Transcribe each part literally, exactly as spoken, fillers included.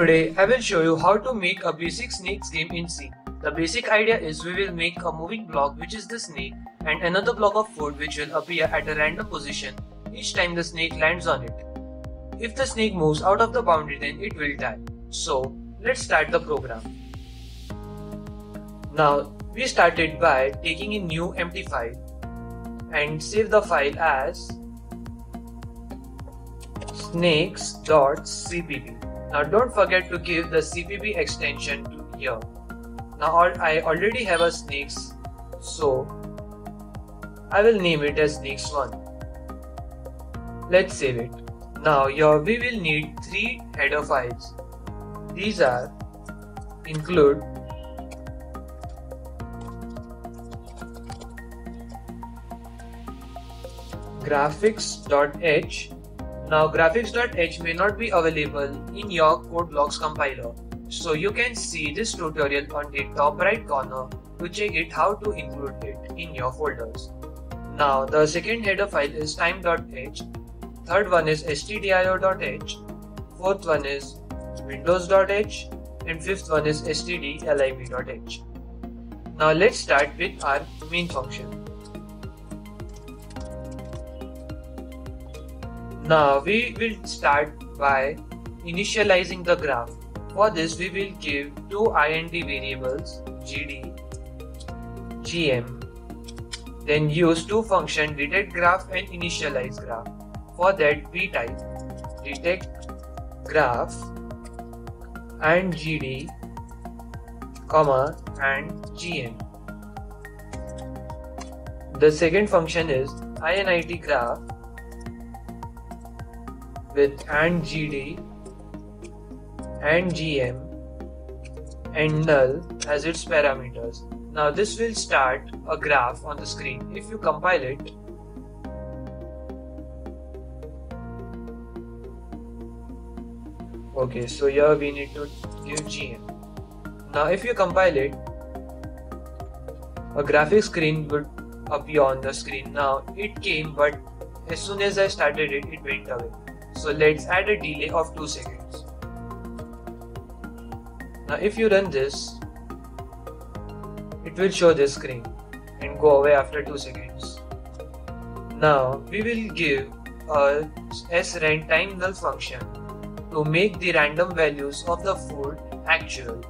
Today I will show you how to make a basic snakes game in C. The basic idea is we will make a moving block which is the snake and another block of food which will appear at a random position each time the snake lands on it. If the snake moves out of the boundary then it will die. So let's start the program. Now we started by taking a new empty file and save the file as snakes dot c p p. Now don't forget to give the C P P extension to here. Now I already have a snakes, so I will name it as snakes one. Let's save it. Now here we will need three header files. These are include graphics dot h. Now graphics dot h may not be available in your code blocks compiler, so you can see this tutorial on the top right corner to check it how to include it in your folders. Now the second header file is time dot h, third one is stdio dot h, fourth one is windows dot h and fifth one is stdlib dot h. Now let's start with our main function. Now we will start by initializing the graph. For this we will give two I N D variables G D, G M. Then use two functions detect graph and initialize graph. For that we type detect graph and G D, comma and G M. The second function is init graph with and G D and G M and null as its parameters. Now this will start a graph on the screen. If you compile it, okay, so here we need to give G M. Now if you compile it, a graphic screen would appear on the screen. Now it came, but as soon as I started it, it went away. So let's add a delay of two seconds. Now if you run this, it will show this screen and go away after two seconds. Now we will give a srand time null function to make the random values of the food actual.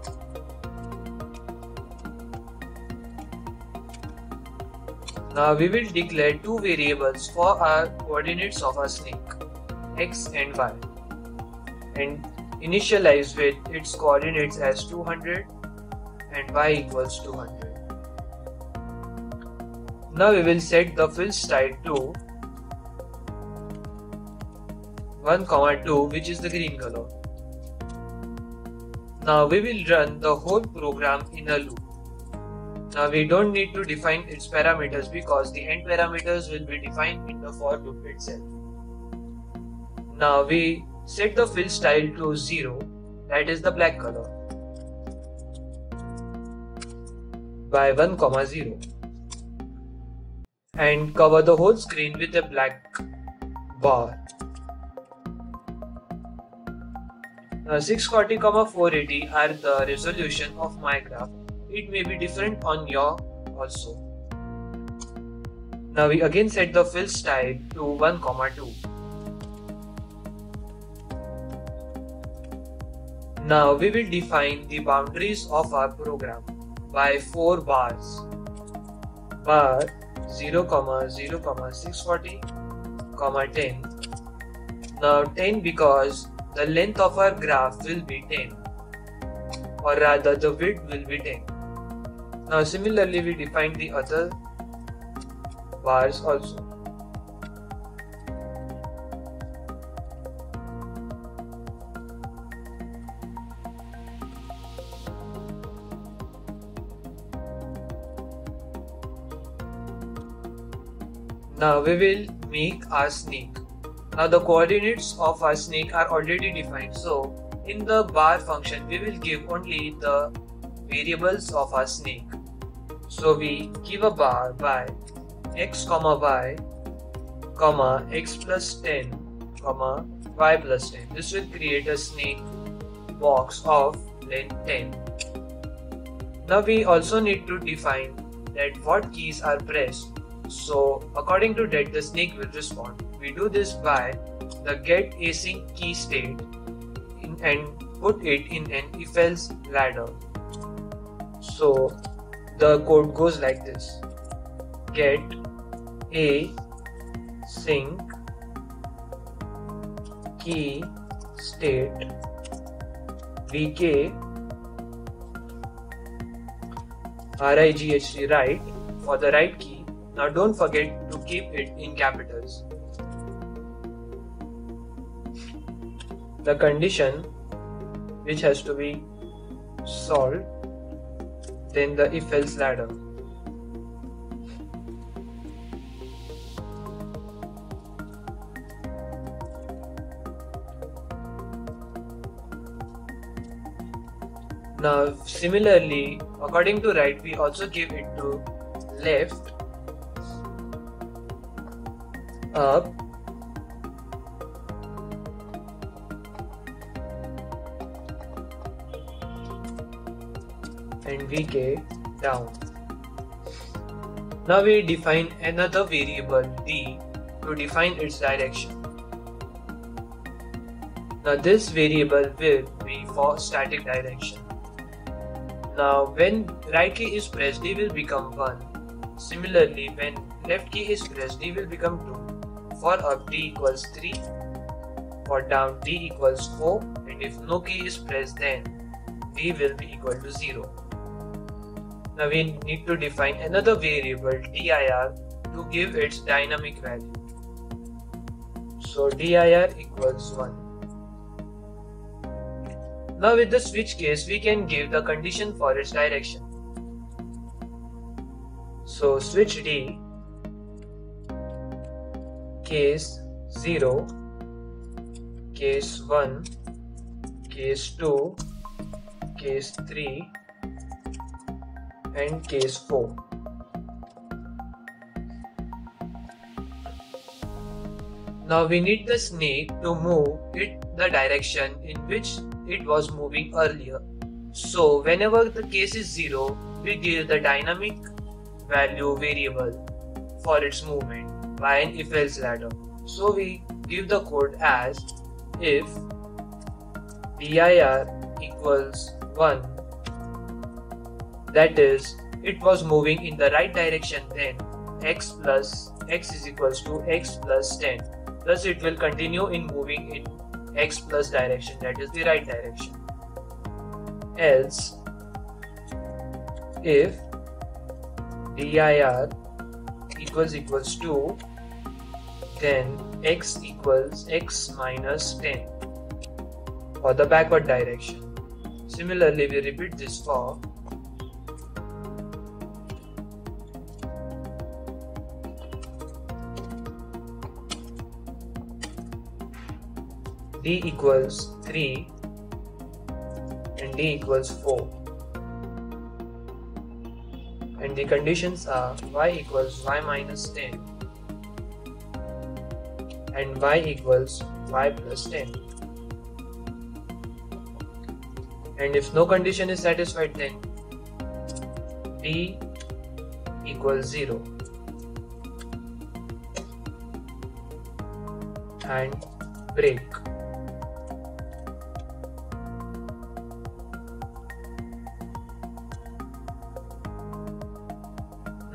Now we will declare two variables for our coordinates of our snake, x and y, and initialize with its coordinates as two hundred and y equals two hundred. Now we will set the fill style to one comma two, which is the green color. Now we will run the whole program in a loop. Now we don't need to define its parameters because the end parameters will be defined in the for loop itself. Now we set the fill style to zero, that is the black color, by one comma zero, and cover the whole screen with a black bar. Now six forty by four eighty are the resolution of my graph. It may be different on your also. Now we again set the fill style to one comma two. Now we will define the boundaries of our program by four bars. Bar zero comma zero comma six forty comma ten. Now ten because the length of our graph will be ten, or rather the width will be ten. Now similarly we define the other bars also. Now we will make our snake. Now the coordinates of our snake are already defined, so in the bar function we will give only the variables of our snake. So we give a bar by x comma y comma x plus ten comma y plus ten. This will create a snake box of length ten. Now we also need to define that what keys are pressed, so according to that the snake will respond. We do this by the get async key state in, and put it in an if else ladder. So the code goes like this: get async key state vk RIGHT right for the right key. Now don't forget to keep it in capitals. The condition which has to be solved, then the if else ladder. Now similarly, according to right, we also give it to left, up, and V K down. Now we define another variable D to define its direction. Now this variable will be for static direction. Now when right key is pressed, D will become one. Similarly, when left key is pressed, D will become two. For up, D equals three. For down, D equals four. And if no key is pressed, then D will be equal to zero. Now we need to define another variable dir to give its dynamic value. So dir equals one. Now with the switch case, we can give the condition for its direction. So switch D case zero, case one, case two, case three, and case four. Now we need the snake to move it the direction in which it was moving earlier. So whenever the case is zero, we give the dynamic value variable for its movement by an if else ladder. So we give the code as if dir equals one, that is, it was moving in the right direction, then x plus x is equals to x plus ten, thus it will continue in moving in x plus direction, that is the right direction. Else, if dir equals equals two, then x equals x minus ten for the backward direction. Similarly, we repeat this for D equals three and D equals four, and the conditions are y equals y minus ten and y equals y plus ten, and if no condition is satisfied, then D equals zero and break.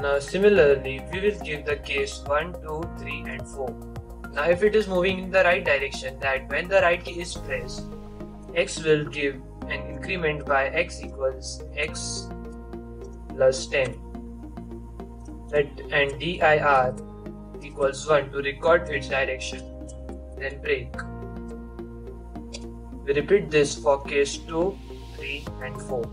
Now similarly, we will give the case one, two, three and four. Now if it is moving in the right direction, that when the right key is pressed, x will give an increment by x equals x plus ten, that, and dir equals one to record its direction, then break. We repeat this for case two, three and four.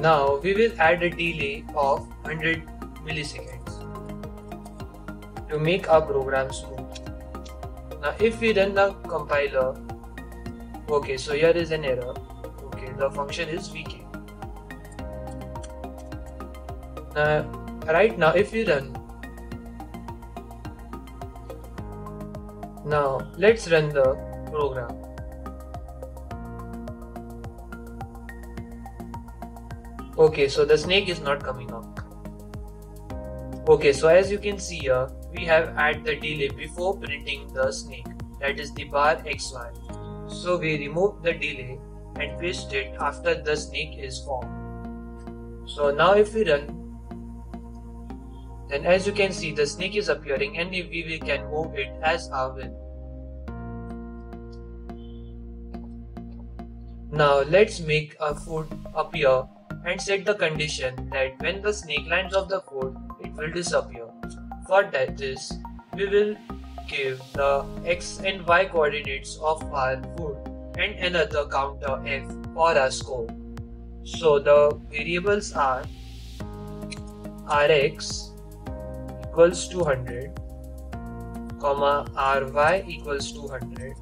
Now we will add a delay of one hundred milliseconds. to make our program smooth. Now if we run the compiler, okay, so here is an error. Okay, the function is V K. Now right now if we run, now let's run the program. Okay, so the snake is not coming up. Okay, so as you can see here, we have added the delay before printing the snake, that is the bar X Y. So we remove the delay and paste it after the snake is formed. So now if we run, then as you can see the snake is appearing, and if we can move it as our will. Now let's make a food appear and set the condition that when the snake lands off the food, it will disappear. For that, this, we will give the x and y coordinates of our food and another counter f for our score. So the variables are rx equals two hundred, comma ry equals two hundred,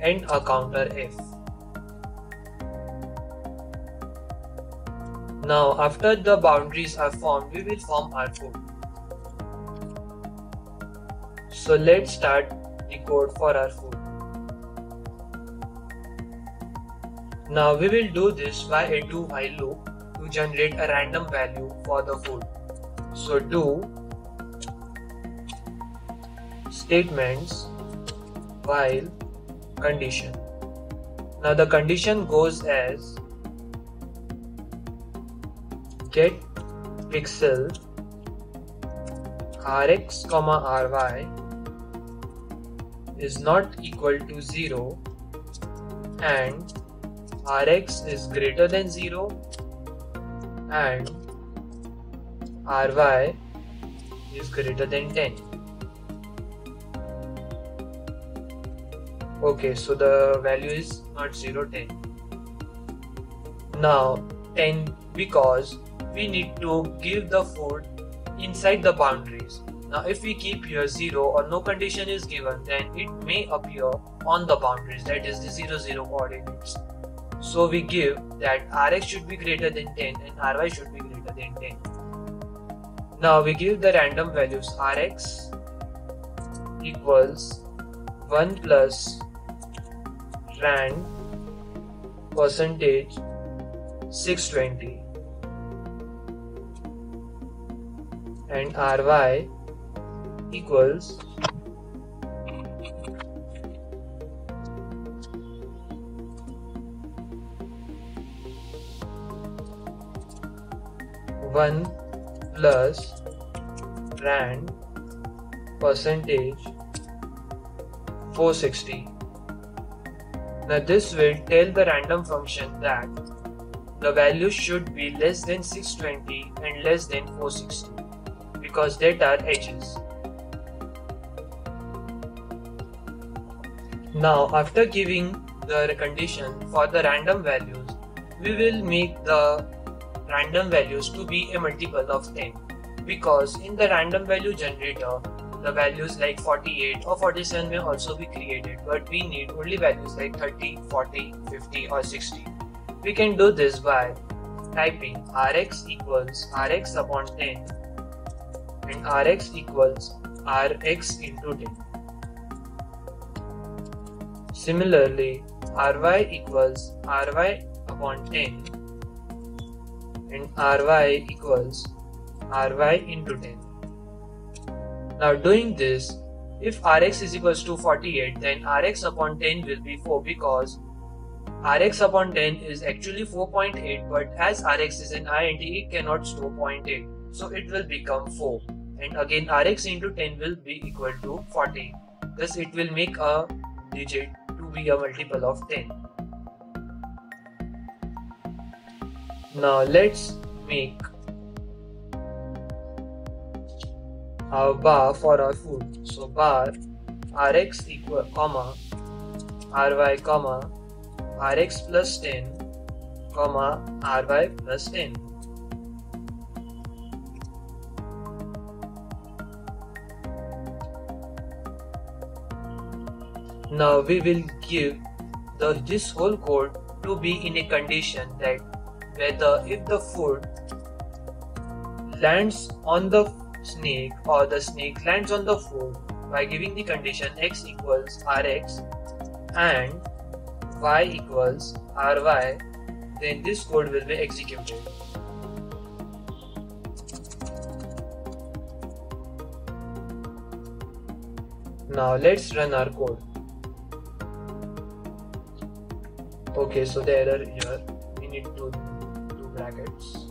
and a counter f. Now after the boundaries are formed, we will form our food. So let's start the code for our food. Now we will do this by a do while loop to generate a random value for the food. So do statements while condition. Now the condition goes as get pixel rx, ry is not equal to zero and rx is greater than zero and ry is greater than ten. Okay, so the value is not zero, ten. Now ten, because we need to give the food inside the boundaries. Now if we keep here zero or no condition is given, then it may appear on the boundaries, that is the zero, zero coordinates. So we give that rx should be greater than ten and ry should be greater than ten. Now we give the random values rx equals one plus rand percentage six twenty. And ry equals one plus rand percentage four sixty. Now this will tell the random function that the value should be less than six twenty and less than four sixty. Because that are edges. Now after giving the condition for the random values, we will make the random values to be a multiple of ten, because in the random value generator the values like forty-eight or forty-seven may also be created, but we need only values like thirty, forty, fifty or sixty. We can do this by typing rx equals rx upon ten and rx equals rx into ten. Similarly, ry equals ry upon ten and ry equals ry into ten. Now doing this, if rx is equals to forty-eight, then rx upon ten will be four, because rx upon ten is actually four point eight, but as rx is an int, it cannot store zero point eight. So it will become four, and again rx into ten will be equal to forty. Thus it will make a digit to be a multiple of ten. Now let's make our bar for our food. So bar rx equal comma ry comma rx plus ten comma ry plus ten. Now we will give the this whole code to be in a condition that whether if the food lands on the snake or the snake lands on the food by giving the condition x equals rx and y equals ry, then this code will be executed. Now let's run our code. Okay, so the error here, we need to do brackets.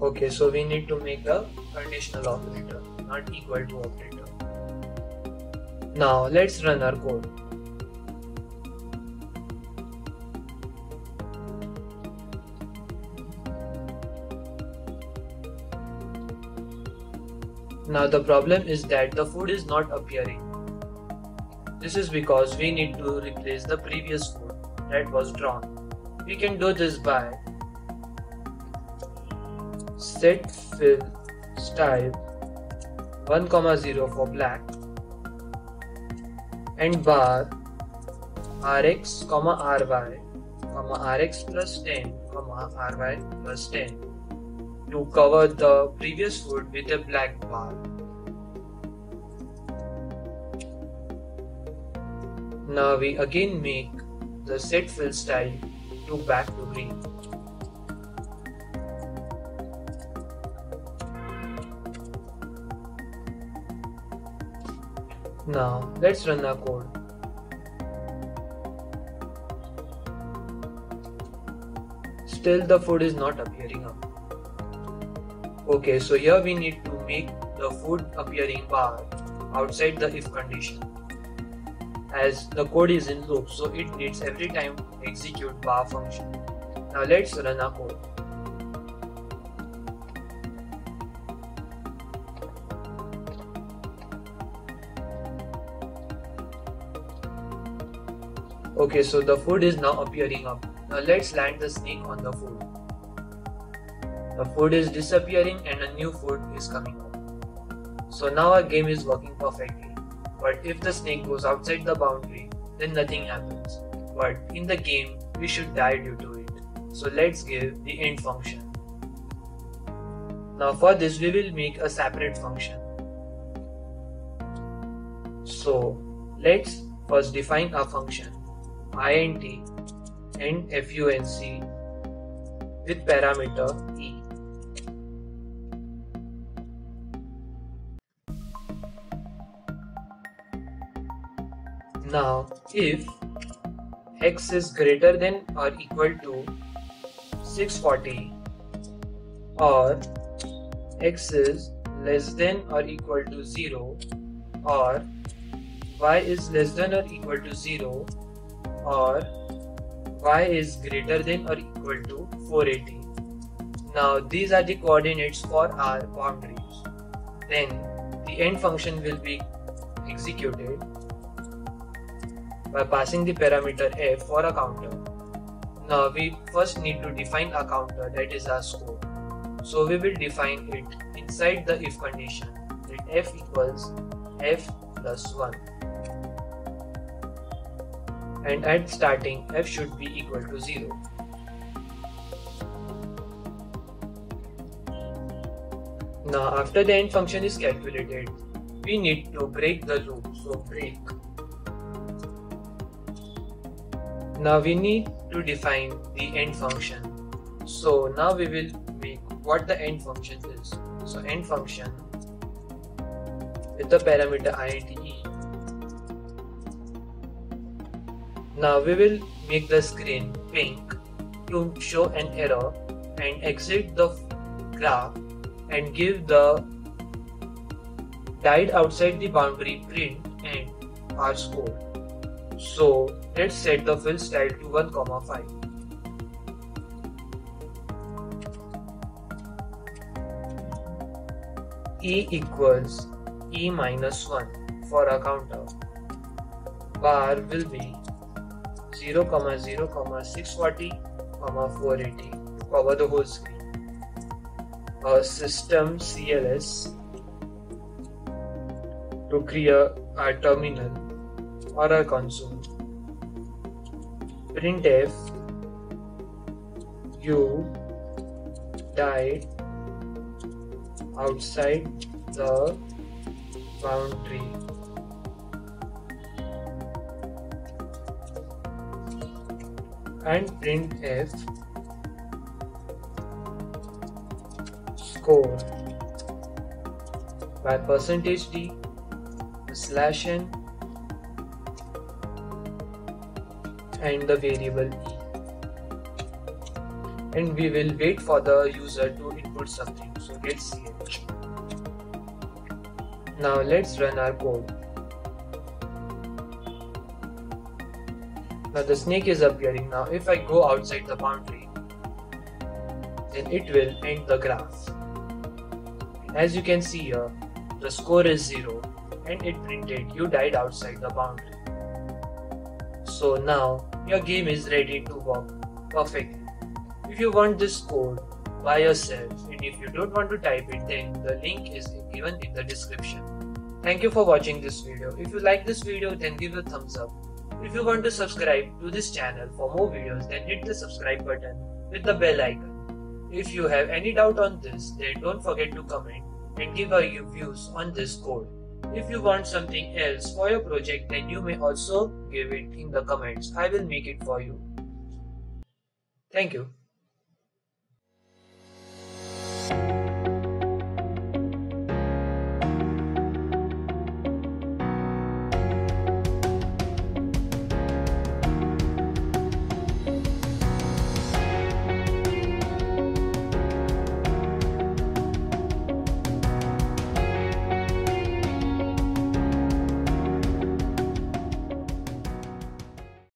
Okay, so we need to make a conditional operator, not equal to operator. Now let's run our code. Now the problem is that the food is not appearing. This is because we need to replace the previous food that was drawn. We can do this by set fill style one comma zero for black and bar rx, ry, rx plus ten, ry plus ten to cover the previous food with a black bar. Now we again make the set fill style to back to green. Now let's run our code. Still the food is not appearing up. Okay, so here we need to make the food appearing bar outside the if condition, as the code is in loop, so it needs every time to execute bar function. Now let's run our code. Okay, so the food is now appearing up. Now let's land the snake on the food. The food is disappearing and a new food is coming up. So now our game is working perfectly. But if the snake goes outside the boundary, then nothing happens. But in the game, we should die due to it. So let's give the end function. Now for this, we will make a separate function. So let's first define our function int and func with parameter e. Now, if x is greater than or equal to six forty or x is less than or equal to zero or y is less than or equal to zero or y is greater than or equal to four eighty. Now these are the coordinates for our boundaries. Then the end function will be executed by passing the parameter f for a counter. Now we first need to define a counter, that is our score. So we will define it inside the if condition that f equals f plus one. And at starting, f should be equal to zero. Now after the end function is calculated, we need to break the loop, so break. Now we need to define the end function. So now we will make what the end function is. So end function with the parameter int e. Now we will make the screen pink to show an error and exit the graph and give the died outside the boundary print and our score. So let's set the fill style to one comma five. E equals e minus one for our counter. Bar will be zero comma zero comma six forty comma four eighty. cover the whole screen. Uh, system C L S to clear our terminal or our console. Printf you died outside the boundary. And printf score by percentage d slash n and the variable e, and we will wait for the user to input something, so get ch. Now let's run our code. Now the snake is appearing. Now if I go outside the boundary, then it will end the graph. As you can see here, the score is zero and it printed you died outside the boundary. So now your game is ready to work perfectly. If you want this code by yourself and if you don't want to type it, then the link is given in the description. Thank you for watching this video. If you like this video, then give a thumbs up. If you want to subscribe to this channel for more videos, then hit the subscribe button with the bell icon. If you have any doubt on this, then don't forget to comment and give our views on this code. If you want something else for your project, then you may also give it in the comments. I will make it for you. Thank you.